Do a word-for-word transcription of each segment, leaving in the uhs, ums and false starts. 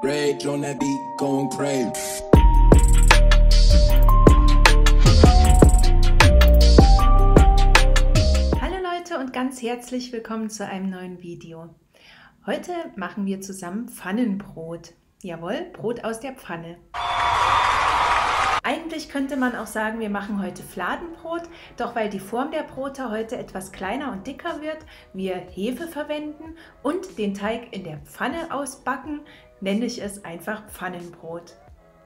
Rage on that beat, going crazy. Hallo Leute und ganz herzlich willkommen zu einem neuen Video. Heute machen wir zusammen Pfannenbrot. Jawohl, Brot aus der Pfanne. Eigentlich könnte man auch sagen, wir machen heute Fladenbrot, doch weil die Form der Brote heute etwas kleiner und dicker wird, wir Hefe verwenden und den Teig in der Pfanne ausbacken, nenne ich es einfach Pfannenbrot.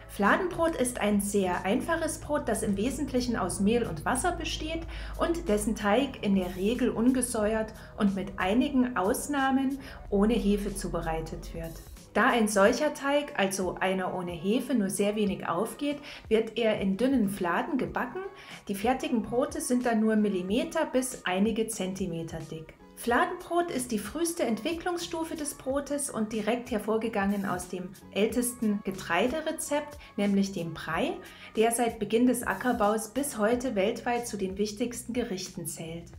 Fladenbrot ist ein sehr einfaches Brot, das im Wesentlichen aus Mehl und Wasser besteht und dessen Teig in der Regel ungesäuert und mit einigen Ausnahmen ohne Hefe zubereitet wird. Da ein solcher Teig, also einer ohne Hefe, nur sehr wenig aufgeht, wird er in dünnen Fladen gebacken. Die fertigen Brote sind dann nur Millimeter bis einige Zentimeter dick. Fladenbrot ist die früheste Entwicklungsstufe des Brotes und direkt hervorgegangen aus dem ältesten Getreiderezept, nämlich dem Brei, der seit Beginn des Ackerbaus bis heute weltweit zu den wichtigsten Gerichten zählt.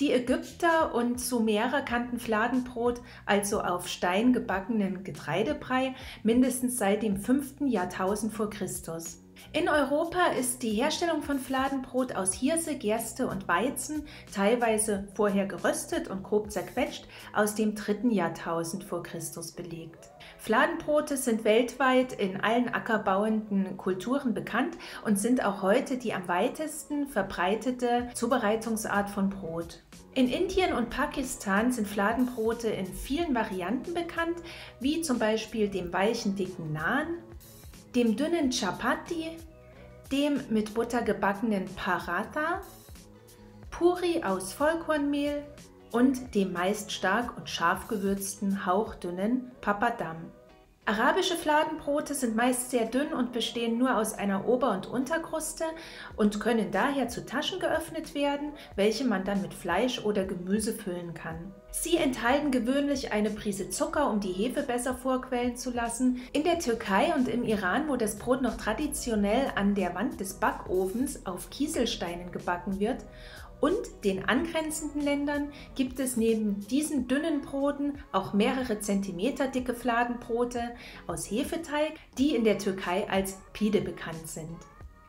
Die Ägypter und Sumerer kannten Fladenbrot, also auf Stein gebackenen Getreidebrei, mindestens seit dem fünften Jahrtausend vor Christus. In Europa ist die Herstellung von Fladenbrot aus Hirse, Gerste und Weizen, teilweise vorher geröstet und grob zerquetscht, aus dem dritten Jahrtausend vor Christus belegt. Fladenbrote sind weltweit in allen ackerbauenden Kulturen bekannt und sind auch heute die am weitesten verbreitete Zubereitungsart von Brot. In Indien und Pakistan sind Fladenbrote in vielen Varianten bekannt, wie zum Beispiel dem weichen dicken Naan, dem dünnen Chapati, dem mit Butter gebackenen Paratha, Puri aus Vollkornmehl und dem meist stark und scharf gewürzten, hauchdünnen Papadam. Arabische Fladenbrote sind meist sehr dünn und bestehen nur aus einer Ober- und Unterkruste und können daher zu Taschen geöffnet werden, welche man dann mit Fleisch oder Gemüse füllen kann. Sie enthalten gewöhnlich eine Prise Zucker, um die Hefe besser vorquellen zu lassen. In der Türkei und im Iran, wo das Brot noch traditionell an der Wand des Backofens auf Kieselsteinen gebacken wird, und den angrenzenden Ländern gibt es neben diesen dünnen Broten auch mehrere Zentimeter dicke Fladenbrote aus Hefeteig, die in der Türkei als Pide bekannt sind.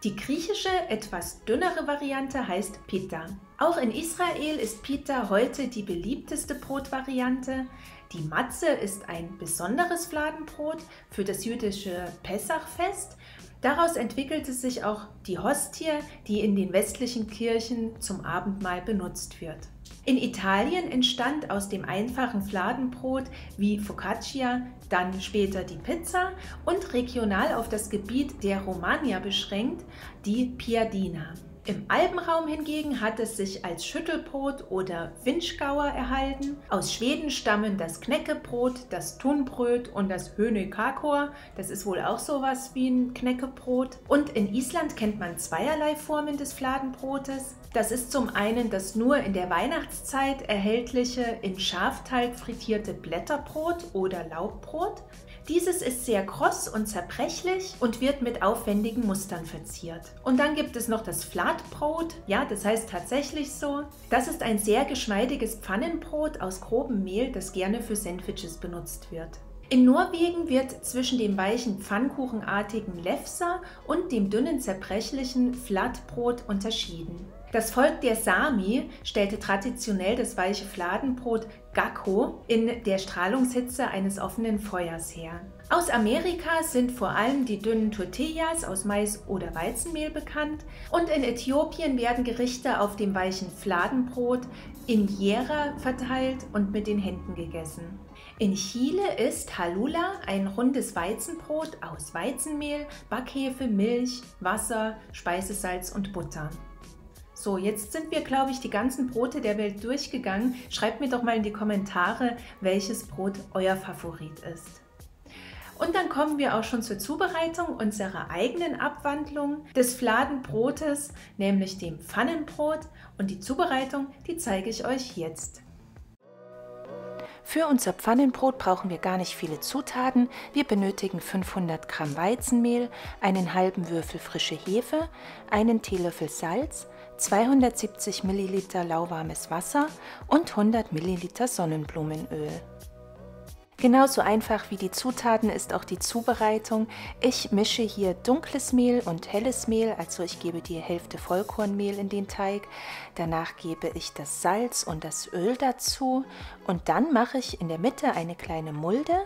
Die griechische, etwas dünnere Variante heißt Pita. Auch in Israel ist Pita heute die beliebteste Brotvariante. Die Matze ist ein besonderes Fladenbrot für das jüdische Pessachfest. Daraus entwickelte sich auch die Hostie, die in den westlichen Kirchen zum Abendmahl benutzt wird. In Italien entstand aus dem einfachen Fladenbrot wie Focaccia dann später die Pizza und regional auf das Gebiet der Romagna beschränkt die Piadina. Im Alpenraum hingegen hat es sich als Schüttelbrot oder Vinschgauer erhalten. Aus Schweden stammen das Knäckebrot, das Tunbröt und das Hönökakor. Das ist wohl auch sowas wie ein Knäckebrot. Und in Island kennt man zweierlei Formen des Fladenbrotes. Das ist zum einen das nur in der Weihnachtszeit erhältliche, in Schafteig frittierte Blätterbrot oder Laubbrot. Dieses ist sehr kross und zerbrechlich und wird mit aufwendigen Mustern verziert. Und dann gibt es noch das Flatbrot, ja, das heißt tatsächlich so. Das ist ein sehr geschmeidiges Pfannenbrot aus grobem Mehl, das gerne für Sandwiches benutzt wird. In Norwegen wird zwischen dem weichen pfannkuchenartigen Lefsa und dem dünnen zerbrechlichen Flatbrot unterschieden. Das Volk der Sami stellte traditionell das weiche Fladenbrot Gakko in der Strahlungshitze eines offenen Feuers her. Aus Amerika sind vor allem die dünnen Tortillas aus Mais oder Weizenmehl bekannt und in Äthiopien werden Gerichte auf dem weichen Fladenbrot Injera verteilt und mit den Händen gegessen. In Chile ist Halula ein rundes Weizenbrot aus Weizenmehl, Backhefe, Milch, Wasser, Speisesalz und Butter. So, jetzt sind wir, glaube ich, die ganzen Brote der Welt durchgegangen. Schreibt mir doch mal in die Kommentare, welches Brot euer Favorit ist. Und dann kommen wir auch schon zur Zubereitung unserer eigenen Abwandlung des Fladenbrotes, nämlich dem Pfannenbrot. Und die Zubereitung, die zeige ich euch jetzt. Für unser Pfannenbrot brauchen wir gar nicht viele Zutaten. Wir benötigen fünfhundert Gramm Weizenmehl, einen halben Würfel frische Hefe, einen Teelöffel Salz, zweihundertsiebzig Milliliter lauwarmes Wasser und hundert Milliliter Sonnenblumenöl. Genauso einfach wie die Zutaten ist auch die Zubereitung. Ich mische hier dunkles Mehl und helles Mehl, also ich gebe die Hälfte Vollkornmehl in den Teig. Danach gebe ich das Salz und das Öl dazu und dann mache ich in der Mitte eine kleine Mulde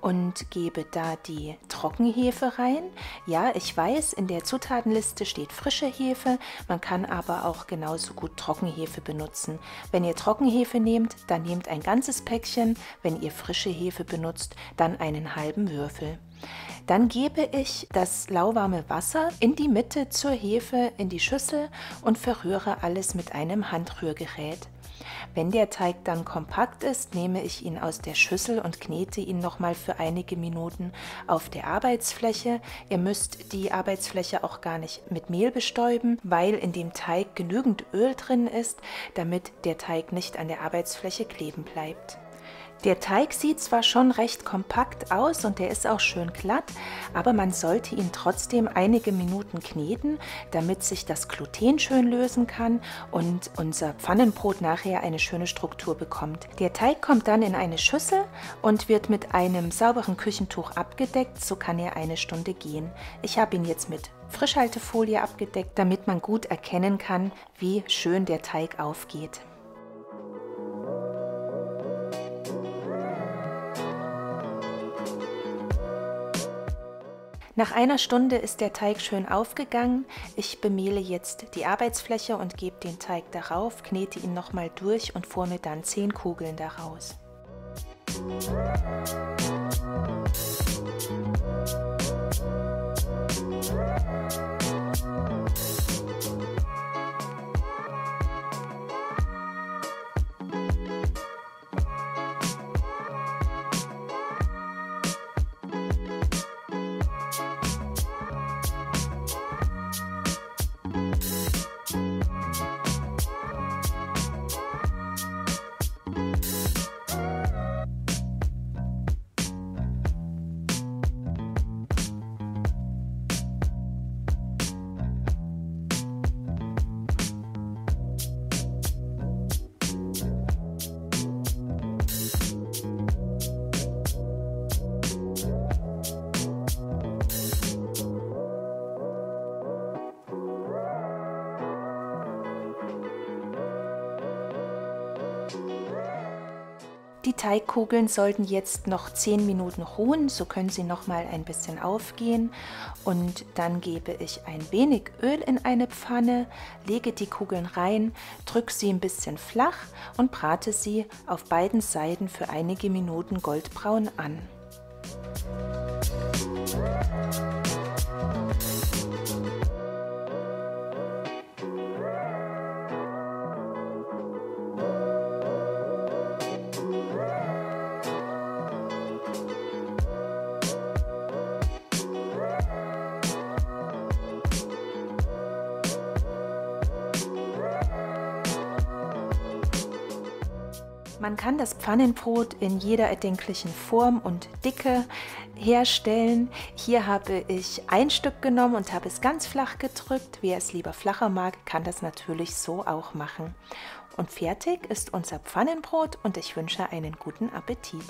und gebe da die Trockenhefe rein. Ja, ich weiß, in der Zutatenliste steht frische Hefe, man kann aber auch genauso gut Trockenhefe benutzen. Wenn ihr Trockenhefe nehmt, dann nehmt ein ganzes Päckchen, wenn ihr frische Hefe benutzt, dann einen halben Würfel. Dann gebe ich das lauwarme Wasser in die Mitte zur Hefe in die Schüssel und verrühre alles mit einem Handrührgerät. Wenn der Teig dann kompakt ist, nehme ich ihn aus der Schüssel und knete ihn nochmal für einige Minuten auf der Arbeitsfläche. Ihr müsst die Arbeitsfläche auch gar nicht mit Mehl bestäuben, weil in dem Teig genügend Öl drin ist, damit der Teig nicht an der Arbeitsfläche kleben bleibt. Der Teig sieht zwar schon recht kompakt aus und der ist auch schön glatt, aber man sollte ihn trotzdem einige Minuten kneten, damit sich das Gluten schön lösen kann und unser Pfannenbrot nachher eine schöne Struktur bekommt. Der Teig kommt dann in eine Schüssel und wird mit einem sauberen Küchentuch abgedeckt, so kann er eine Stunde gehen. Ich habe ihn jetzt mit Frischhaltefolie abgedeckt, damit man gut erkennen kann, wie schön der Teig aufgeht. Nach einer Stunde ist der Teig schön aufgegangen. Ich bemehle jetzt die Arbeitsfläche und gebe den Teig darauf, knete ihn nochmal durch und forme dann zehn Kugeln daraus. Die Teigkugeln sollten jetzt noch zehn Minuten ruhen, so können sie noch mal ein bisschen aufgehen. Und dann gebe ich ein wenig Öl in eine Pfanne, lege die Kugeln rein, drücke sie ein bisschen flach und brate sie auf beiden Seiten für einige Minuten goldbraun an. Man kann das Pfannenbrot in jeder erdenklichen Form und Dicke herstellen. Hier habe ich ein Stück genommen und habe es ganz flach gedrückt. Wer es lieber flacher mag, kann das natürlich so auch machen. Und fertig ist unser Pfannenbrot und ich wünsche einen guten Appetit.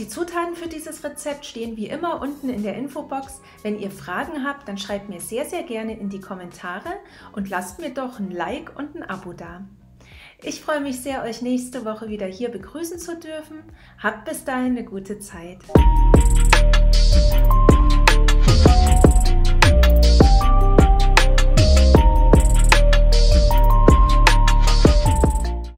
Die Zutaten für dieses Rezept stehen wie immer unten in der Infobox. Wenn ihr Fragen habt, dann schreibt mir sehr, sehr gerne in die Kommentare und lasst mir doch ein Like und ein Abo da. Ich freue mich sehr, euch nächste Woche wieder hier begrüßen zu dürfen. Habt bis dahin eine gute Zeit.